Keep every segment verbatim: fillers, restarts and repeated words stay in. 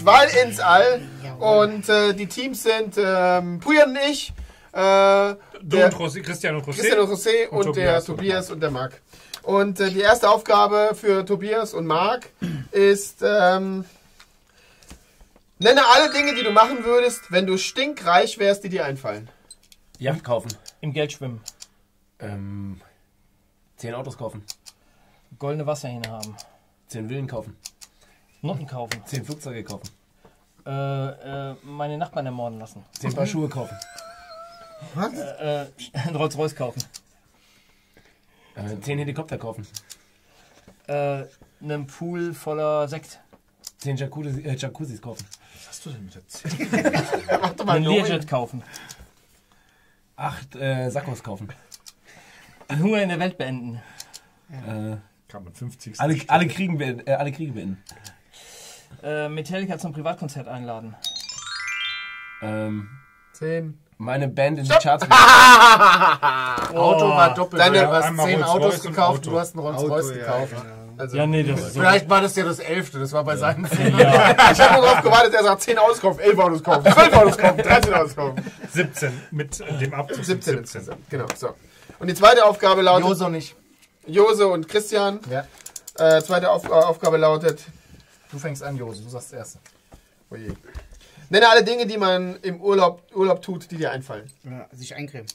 Schwall ins All. Und äh, die Teams sind ähm, Pujan und ich, äh, du der, und José, Christian und José, Christian und, José und, und der Tobias, Tobias und der Marc. Und äh, die erste Aufgabe für Tobias und Marc ist, ähm, nenne alle Dinge, die du machen würdest, wenn du stinkreich wärst, die dir einfallen. Yacht kaufen. Im Geld schwimmen. Ähm, zehn Autos kaufen. Goldene Wasserhähne haben. Zehn Villen kaufen. Noten kaufen. Zehn Flugzeuge kaufen. Äh, äh, meine Nachbarn ermorden lassen. Zehn Paar Schuhe kaufen. Was? Äh, äh, ein Rolls-Royce kaufen. Äh, zehn Helikopter kaufen. Äh, einen Pool voller Sekt. Zehn Jacuzzi, äh, Jacuzzis kaufen. Was hast du denn mit der zehn? Mach doch mal einen Learjet kaufen. Acht äh, Sackos kaufen. Den Hunger in der Welt beenden. Ja. Äh, Kann man fünfzig. Alle, alle, Kriegen beenden, äh, alle Kriege beenden. Äh, Metallica zum Privatkonzert einladen. Ähm. zehn. Meine Band in die Charts. Oh, Auto war doppelt. Deine, du hast zehn Autos gekauft, Auto. Du hast einen Rolls-Royce gekauft. Ja, genau. Also, ja, nee, das vielleicht so war das ja das elfte, das war bei ja. seinen zehn. Ja. Ich habe nur darauf gewartet, er sagt zehn Autos kaufen, elf Autos kaufen, zwölf Autos kaufen, dreizehn Autos kaufen. siebzehn mit dem Abzug. siebzehn, siebzehn. Genau, so. Und die zweite Aufgabe lautet... Jose nicht. Jose und Christian. Ja. Äh, zweite Auf äh, Aufgabe lautet... Du fängst an, Jose, du sagst das erste. Oh je. Nenne alle Dinge, die man im Urlaub, Urlaub tut, die dir einfallen. Ja, sich eincremen.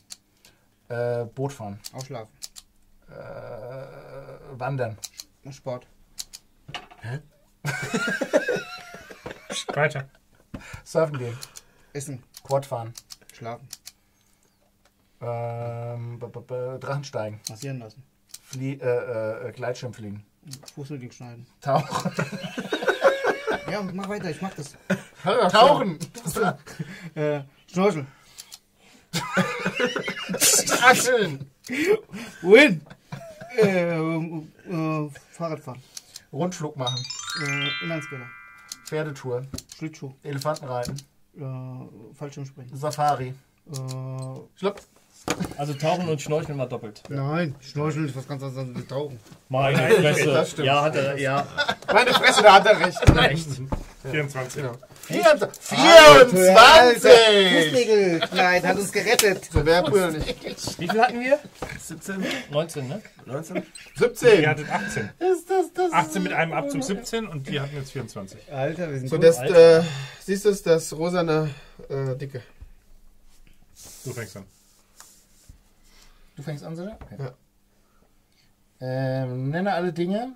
Äh, Boot fahren. Ausschlafen. Äh, wandern. Sport. Hä? Weiter. Surfen gehen. Essen. Quad fahren. Schlafen. Ähm, Drachen steigen. Massieren lassen. Flie äh, äh, Gleitschirm fliegen. Fußnägel schneiden. Tauchen. Ja, mach weiter, ich mach das. Tauchen! äh, Schnorcheln. Achseln. Wohin? Äh, äh, Fahrradfahren. Rundflug machen. Äh, Inlandsbäder. Pferdetour. Schlittschuh. Elefantenreiten. Äh, Fallschirmspringen. Safari. Äh, Schlupp. Also Tauchen und Schnorcheln war doppelt. Nein, Schnorcheln ist was ganz anderes als Tauchen. Meine Fresse. Das stimmt. Ja, hat er, ja. Meine Fresse, da hat er recht. Recht. vierundzwanzig. Genau. vierundzwanzig! Fußnägelkleid hat uns gerettet. So wäre Bruder nicht. Wie viel hatten wir? siebzehn. neunzehn, ne? neunzehn? siebzehn. Wir hatten achtzehn. Ist das, das achtzehn mit einem Abzug siebzehn und wir hatten jetzt vierundzwanzig. Alter, wir sind so, gut. Das, äh, siehst du es, das rosane äh, Dicke. Du fängst an. Du fängst an, Sascha? Okay. Ja. Ähm, nenne alle Dinge,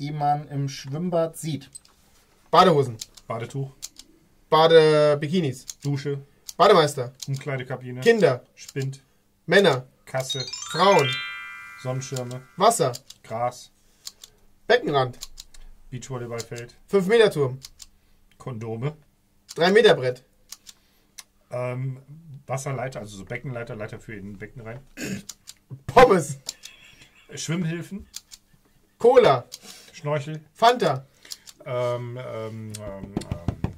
die man im Schwimmbad sieht. Badehosen. Badetuch. Badebikinis. Dusche. Bademeister. Umkleidekabine. Kinder. Spind. Männer. Kasse. Frauen. Sonnenschirme. Wasser. Gras. Beckenrand. Beachvolleyballfeld. fünf-Meter-Turm. Kondome. drei-Meter-Brett. Ähm, Wasserleiter, also so Beckenleiter, Leiter für in den Becken rein. Pommes. Schwimmhilfen. Cola. Schnorchel. Fanta. Ähm, ähm, ähm, ähm,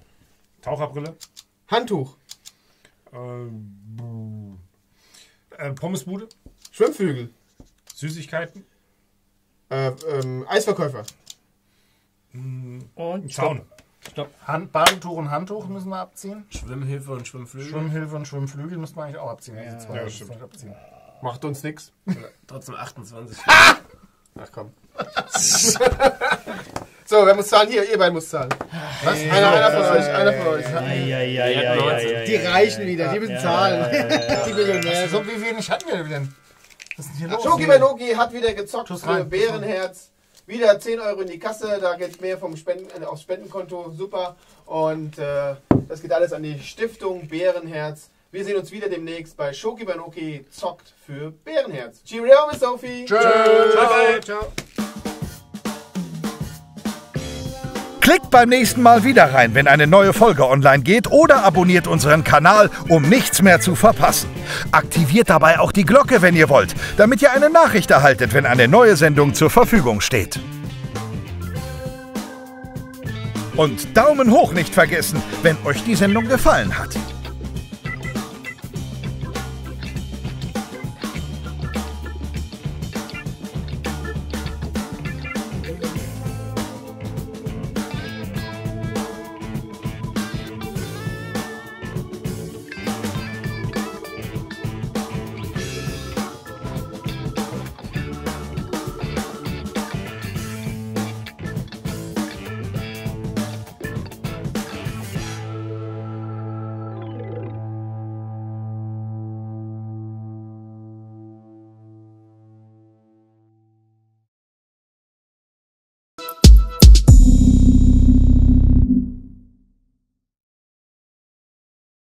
Taucherbrille. Handtuch. Ähm, äh, Pommesbude. Schwimmflügel. Süßigkeiten. Äh, ähm, Eisverkäufer. Und Zaun. Stopp. Hand, Badetuch und Handtuch müssen wir abziehen. Schwimmhilfe und Schwimmflügel. Schwimmhilfe und Schwimmflügel müssen wir eigentlich auch abziehen. Ja, diese zwei ja, stimmt. Abziehen. Macht uns nichts. Trotzdem achtundzwanzig. Ah! Ach komm. So, wer muss zahlen? Hier, ihr beiden muss zahlen. Was? Hey, einer, einer von euch, einer von euch. Die reichen wieder, die müssen zahlen. Die Millionäre. So, wie wenig hatten wir denn? Was ist denn hier los? Schoki-Banoki hat wieder gezockt für Bärenherz. Wieder zehn Euro in die Kasse, da geht mehr vom Spenden, aufs Spendenkonto. Super. Und äh, das geht alles an die Stiftung Bärenherz. Wir sehen uns wieder demnächst bei Schoki-Banoki zockt für Bärenherz. Cheerio mit Sophie. Tschö. Ciao. Ciao. Klickt beim nächsten Mal wieder rein, wenn eine neue Folge online geht, oder abonniert unseren Kanal, um nichts mehr zu verpassen. Aktiviert dabei auch die Glocke, wenn ihr wollt, damit ihr eine Nachricht erhaltet, wenn eine neue Sendung zur Verfügung steht. Und Daumen hoch nicht vergessen, wenn euch die Sendung gefallen hat.